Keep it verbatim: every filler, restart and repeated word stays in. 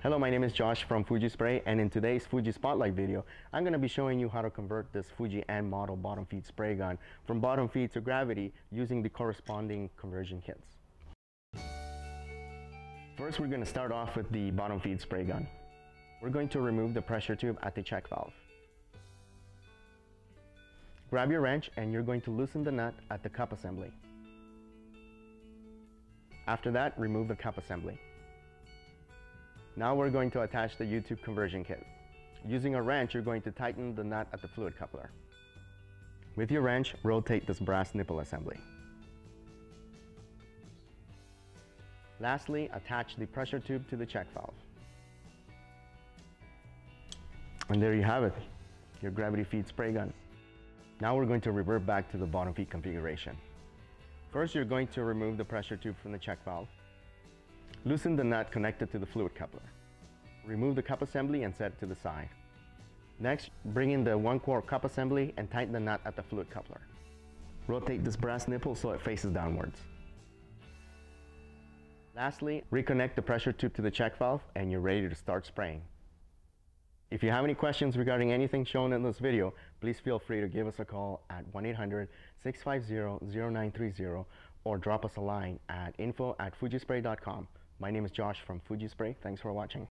Hello, my name is Josh from Fuji Spray, and in today's Fuji Spotlight video, I'm going to be showing you how to convert this Fuji M model bottom feed spray gun from bottom feed to gravity using the corresponding conversion kits. First, we're going to start off with the bottom feed spray gun. We're going to remove the pressure tube at the check valve. Grab your wrench and you're going to loosen the nut at the cup assembly. After that, remove the cup assembly. Now we're going to attach the U-Tuber conversion kit. Using a wrench, you're going to tighten the nut at the fluid coupler. With your wrench, rotate this brass nipple assembly. Lastly, attach the pressure tube to the check valve. And there you have it, your gravity feed spray gun. Now we're going to revert back to the bottom feed configuration. First, you're going to remove the pressure tube from the check valve. Loosen the nut connected to the fluid coupler. Remove the cup assembly and set it to the side. Next, bring in the one-quart cup assembly and tighten the nut at the fluid coupler. Rotate this brass nipple so it faces downwards. Lastly, reconnect the pressure tube to the check valve and you're ready to start spraying. If you have any questions regarding anything shown in this video, please feel free to give us a call at one eight hundred, six five zero, zero nine three zero or drop us a line at info at fujispray dot com. My name is Josh from Fuji Spray. Thanks for watching.